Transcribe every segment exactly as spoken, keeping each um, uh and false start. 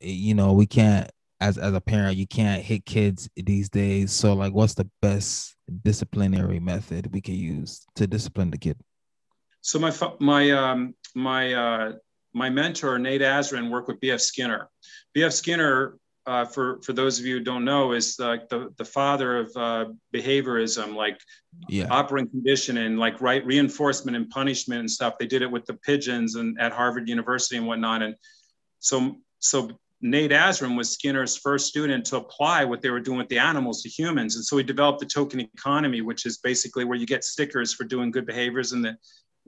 you know, we can't, as as a parent, you can't hit kids these days. So like, what's the best disciplinary method we can use to discipline the kid? So my my um, my uh, my mentor Nate Azrin worked with B F Skinner. B F Skinner, uh, for for those of you who don't know, is like the the father of uh, behaviorism, like yeah. operant conditioning, like right reinforcement and punishment and stuff. They did it with the pigeons and at Harvard University and whatnot. And so so. Nate Azrin was Skinner's first student to apply what they were doing with the animals to humans. And so he developed the token economy, which is basically where you get stickers for doing good behaviors in the,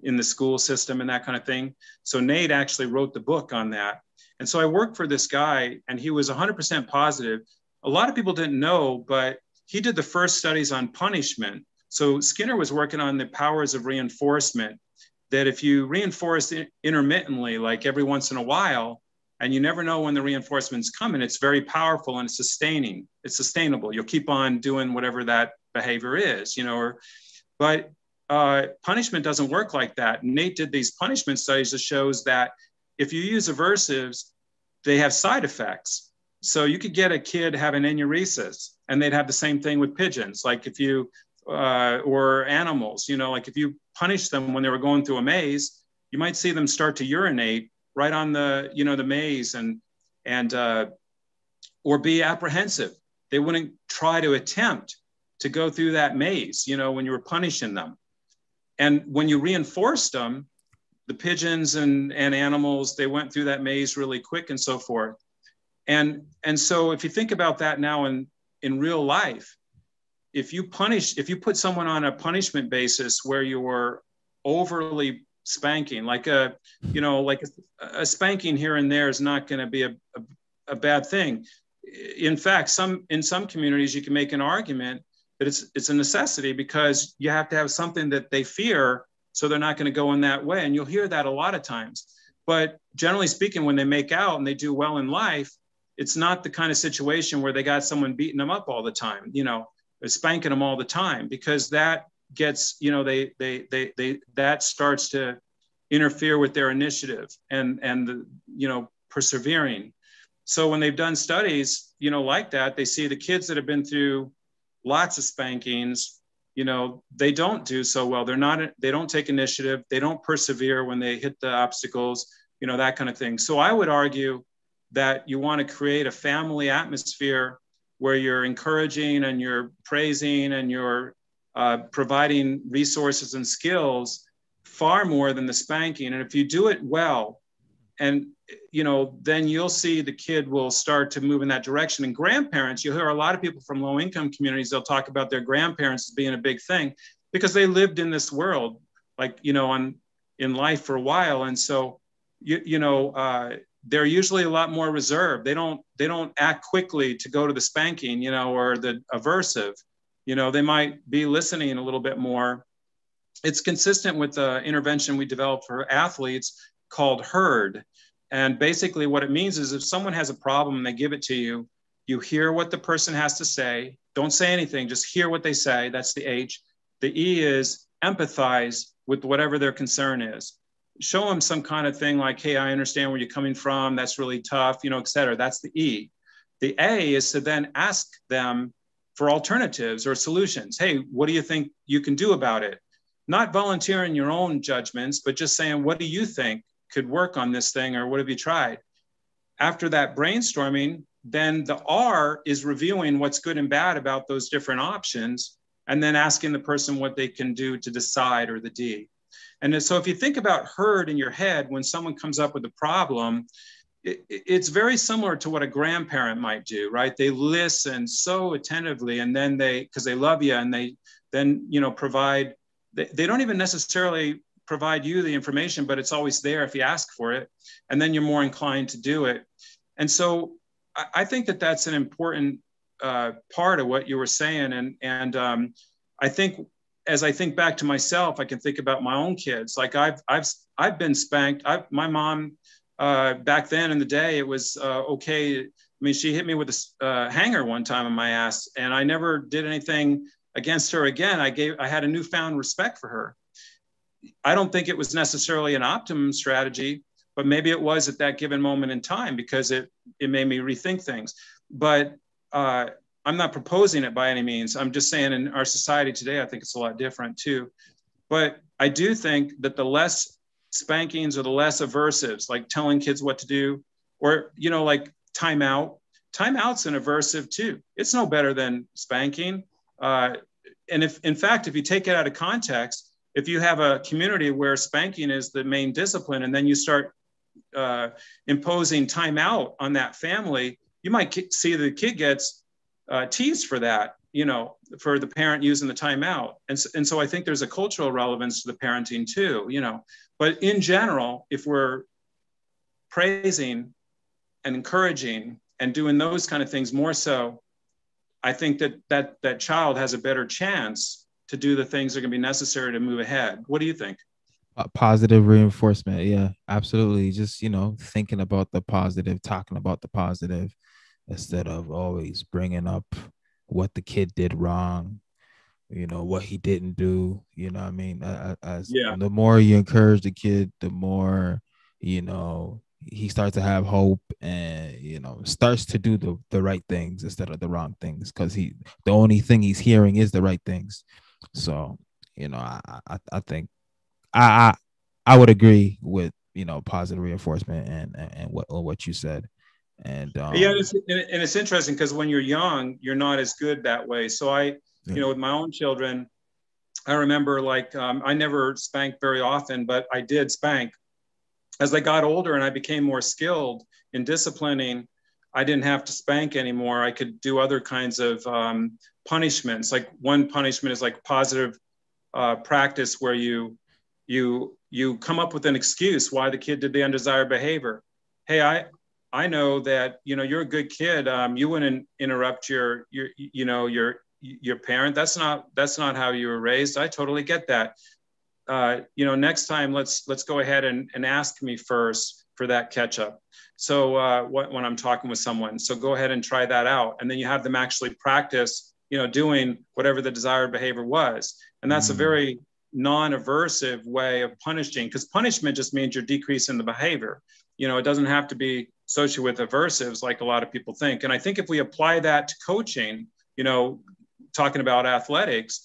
in the school system and that kind of thing. So Nate actually wrote the book on that. And so I worked for this guy and he was one hundred percent positive. A lot of people didn't know, but he did the first studies on punishment. So Skinner was working on the powers of reinforcement, that if you reinforce it intermittently, like every once in a while, and you never know when the reinforcement's coming, it's very powerful and it's sustaining. It's sustainable. You'll keep on doing whatever that behavior is, you know, or, but uh, punishment doesn't work like that. Nate did these punishment studies that shows that if you use aversives, they have side effects. So you could get a kid having enuresis and they'd have the same thing with pigeons. Like if you, uh, or animals, you know, like if you punish them when they were going through a maze, you might see them start to urinate right on the, you know, the maze, and, and, uh, or be apprehensive. They wouldn't try to attempt to go through that maze, you know, when you were punishing them. And when you reinforced them, the pigeons and, and animals, they went through that maze really quick and so forth. And, and so if you think about that now in, in real life, if you punish, if you put someone on a punishment basis where you were overly spanking, like a, you know, like a, a spanking here and there is not going to be a, a, a bad thing. In fact, some, in some communities, you can make an argument that it's, it's a necessity because you have to have something that they fear. So they're not going to go in that way. And you'll hear that a lot of times, but generally speaking, when they make out and they do well in life, it's not the kind of situation where they got someone beating them up all the time, you know, spanking them all the time, because that gets, you know, they, they, they, they, that starts to interfere with their initiative and, and, the, you know, persevering. So when they've done studies, you know, like that, they see the kids that have been through lots of spankings, you know, they don't do so well. They're not, they don't take initiative. They don't persevere when they hit the obstacles, you know, that kind of thing. So I would argue that you want to create a family atmosphere where you're encouraging and you're praising and you're Uh, providing resources and skills far more than the spanking. And if you do it well, and, you know, then you'll see the kid will start to move in that direction. And grandparents, you'll hear a lot of people from low income communities, they'll talk about their grandparents as being a big thing because they lived in this world, like, you know, on, in life for a while. And so, you, you know, uh, they're usually a lot more reserved. They don't, they don't act quickly to go to the spanking, you know, or the aversive. You know, they might be listening a little bit more. It's consistent with the intervention we developed for athletes called HERD. And basically what it means is if someone has a problem and they give it to you, you hear what the person has to say. Don't say anything, just hear what they say. That's the H. The E is empathize with whatever their concern is. Show them some kind of thing like, hey, I understand where you're coming from. That's really tough, you know, et cetera. That's the E. The A is to then ask them for alternatives or solutions. Hey, what do you think you can do about it? Not volunteering your own judgments, but just saying, what do you think could work on this thing? Or what have you tried? After that brainstorming, then the R is reviewing what's good and bad about those different options, and then asking the person what they can do to decide, or the D. And so if you think about HERD in your head, when someone comes up with a problem, It, it's very similar to what a grandparent might do, right? They listen so attentively, and then they, because they love you, and they then, you know, provide, they, they don't even necessarily provide you the information, but it's always there if you ask for it. And then you're more inclined to do it. And so I, I think that that's an important uh, part of what you were saying. And, and um, I think, as I think back to myself, I can think about my own kids. Like I've, I've, I've been spanked. I've, my mom, Uh, back then in the day, it was uh, okay. I mean, she hit me with a uh, hanger one time in my ass, and I never did anything against her again. I gave, I had a newfound respect for her. I don't think it was necessarily an optimum strategy, but maybe it was at that given moment in time because it, it made me rethink things. But uh, I'm not proposing it by any means. I'm just saying in our society today, I think it's a lot different too. But I do think that the less spankings or the less aversives, like telling kids what to do, or, you know, like timeout, timeout's an aversive too. It's no better than spanking. Uh, and if, in fact, if you take it out of context, if you have a community where spanking is the main discipline, and then you start uh, imposing timeout on that family, you might see the kid gets uh, teased for that, you know, for the parent using the timeout. And so, and so I think there's a cultural relevance to the parenting too, you know, but in general, if we're praising and encouraging and doing those kind of things more so, I think that that, that child has a better chance to do the things that are going to be necessary to move ahead. What do you think? Uh, positive reinforcement. Yeah, absolutely. Just, you know, thinking about the positive, talking about the positive instead of always bringing up what the kid did wrong, you know, what he didn't do, you know what I mean? I, I, yeah. The more you encourage the kid, the more, you know, he starts to have hope and, you know, starts to do the, the right things instead of the wrong things, because he, the only thing he's hearing is the right things. So, you know, I, I, I think I, I, I would agree with, you know, positive reinforcement and, and, and what, what you said. And um, yeah, it's, and it's interesting because when you're young, you're not as good that way. So I, yeah. you know, with my own children, I remember like um, I never spanked very often, but I did spank. As I got older and I became more skilled in disciplining, I didn't have to spank anymore. I could do other kinds of um, punishments. Like one punishment is like positive uh, practice where you you you come up with an excuse why the kid did the undesired behavior. Hey, I. I know that, you know, you're a good kid. Um, you wouldn't interrupt your, your, you know, your, your parent. That's not, that's not how you were raised. I totally get that. Uh, you know, next time let's, let's go ahead and, and ask me first for that ketchup. So uh, what, when I'm talking with someone, so go ahead and try that out. And then you have them actually practice, you know, doing whatever the desired behavior was. And that's mm-hmm. a very non-aversive way of punishing, because punishment just means you're decreasing the behavior. You know, it doesn't have to be associated with aversives like a lot of people think. And I think if we apply that to coaching, you know, talking about athletics,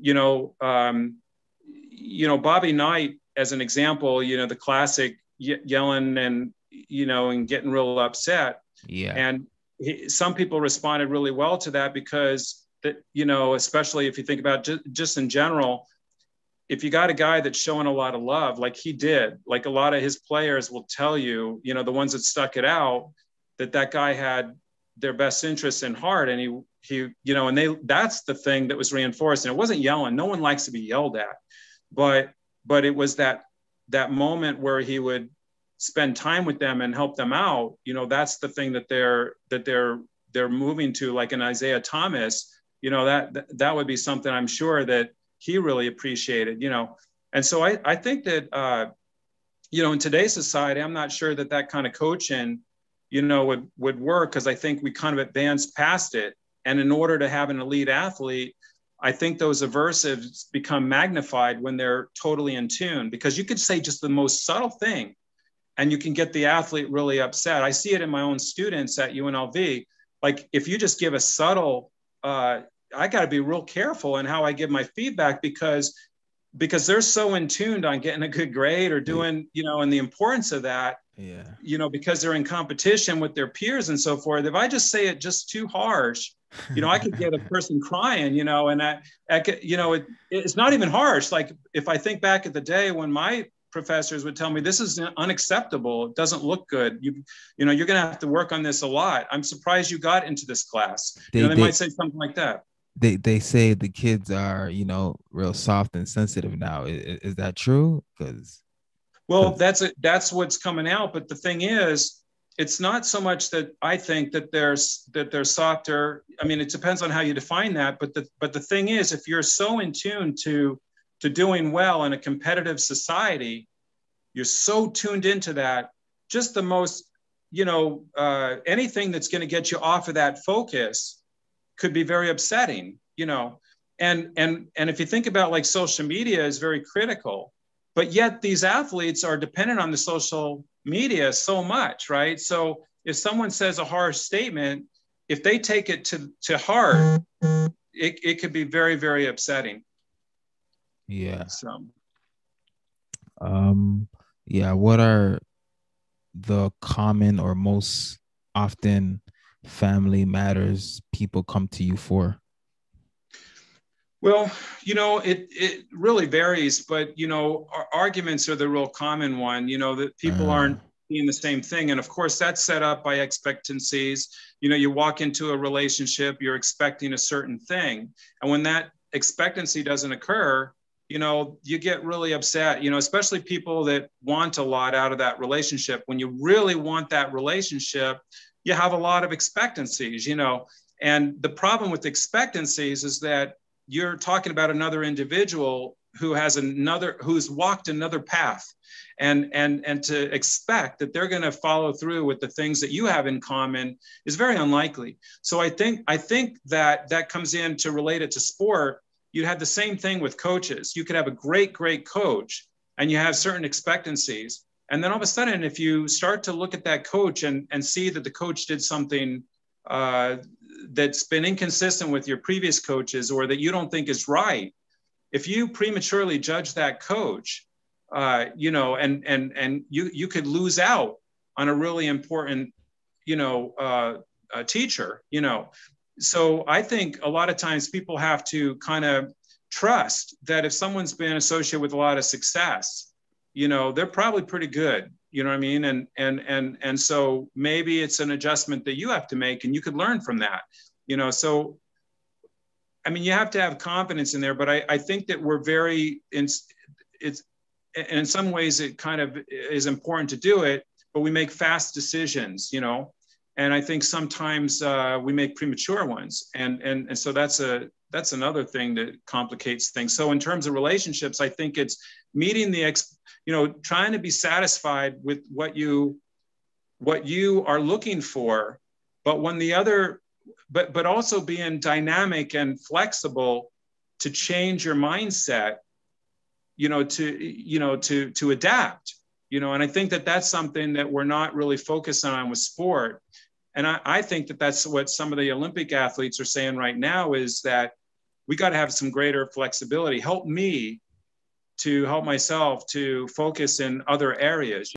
you know, um, you know, Bobby Knight, as an example, you know, the classic ye yelling and, you know, and getting real upset. Yeah. And he, some people responded really well to that because that, you know, especially if you think about ju just in general, if you got a guy that's showing a lot of love, like he did, like a lot of his players will tell you, you know, the ones that stuck it out, that that guy had their best interests in heart. And he, he, you know, and they, that's the thing that was reinforced. And it wasn't yelling. No one likes to be yelled at, but, but it was that, that moment where he would spend time with them and help them out. You know, that's the thing that they're, that they're, they're moving to, like an Isaiah Thomas, you know, that, that would be something I'm sure that he really appreciated, you know. And so I, I think that, uh, you know, in today's society, I'm not sure that that kind of coaching, you know, would, would work, because I think we kind of advanced past it. And in order to have an elite athlete, I think those aversives become magnified when they're totally in tune, because you could say just the most subtle thing and you can get the athlete really upset. I see it in my own students at U N L V. Like if you just give a subtle, uh, I got to be real careful in how I give my feedback, because, because they're so in tuned on getting a good grade or doing, yeah. you know, and the importance of that, yeah. you know, because they're in competition with their peers and so forth. If I just say it just too harsh, you know, I could get a person crying, you know, and I, I could, you know, it, it's not even harsh. Like if I think back at the day when my professors would tell me, this is unacceptable, it doesn't look good, you you know, you're going to have to work on this a lot. I'm surprised you got into this class. They, you know, they, they might say something like that. They they say the kids are, you know, real soft and sensitive now. Is, is that true? Because well, cause... that's a, that's what's coming out. But the thing is, it's not so much that I think that there's that they're softer. I mean, it depends on how you define that. But the but the thing is, if you're so in tune to to doing well in a competitive society, you're so tuned into that. Just the most, you know, uh, anything that's going to get you off of that focus could be very upsetting, you know, and, and, and if you think about, like, social media is very critical, but yet these athletes are dependent on the social media so much, right? So if someone says a harsh statement, if they take it to, to heart, it, it could be very, very upsetting. Yeah. So. Um, yeah. What are the common or most often family matters people come to you for? Well, you know, it, it really varies, but, you know, our arguments are the real common one, you know, that people uh. aren't in the same thing. And of course, that's set up by expectancies. You know, you walk into a relationship, you're expecting a certain thing. And when that expectancy doesn't occur, you know, you get really upset, you know, especially people that want a lot out of that relationship. When you really want that relationship, you have a lot of expectancies, you know. And the problem with expectancies is that you're talking about another individual who has another, who's walked another path, and and and to expect that they're going to follow through with the things that you have in common is very unlikely. So I think I think that that comes in to relate it to sport. You had the same thing with coaches. You could have a great, great coach, and you have certain expectancies, and then all of a sudden, if you start to look at that coach and and see that the coach did something uh, that's been inconsistent with your previous coaches, or that you don't think is right, if you prematurely judge that coach, uh, you know, and and and you you could lose out on a really important, you know, uh, a teacher, you know. So I think a lot of times people have to kind of trust that if someone's been associated with a lot of success, you know, they're probably pretty good. You know what I mean? And and and and so maybe it's an adjustment that you have to make, and you could learn from that. You know, so. I mean, you have to have confidence in there, but I, I think that we're very, in, it's, and in some ways it kind of is important to do it, but we make fast decisions, you know, and I think sometimes uh, we make premature ones. And, and, and so that's a, that's another thing that complicates things. So in terms of relationships, I think it's meeting the, ex, you know, trying to be satisfied with what you, what you are looking for, but when the other, But, but also being dynamic and flexible to change your mindset, you know, to, you know, to, to adapt, you know, and I think that that's something that we're not really focusing on with sport. And I, I think that that's what some of the Olympic athletes are saying right now, is that we got to have some greater flexibility. Help me to help myself to focus in other areas.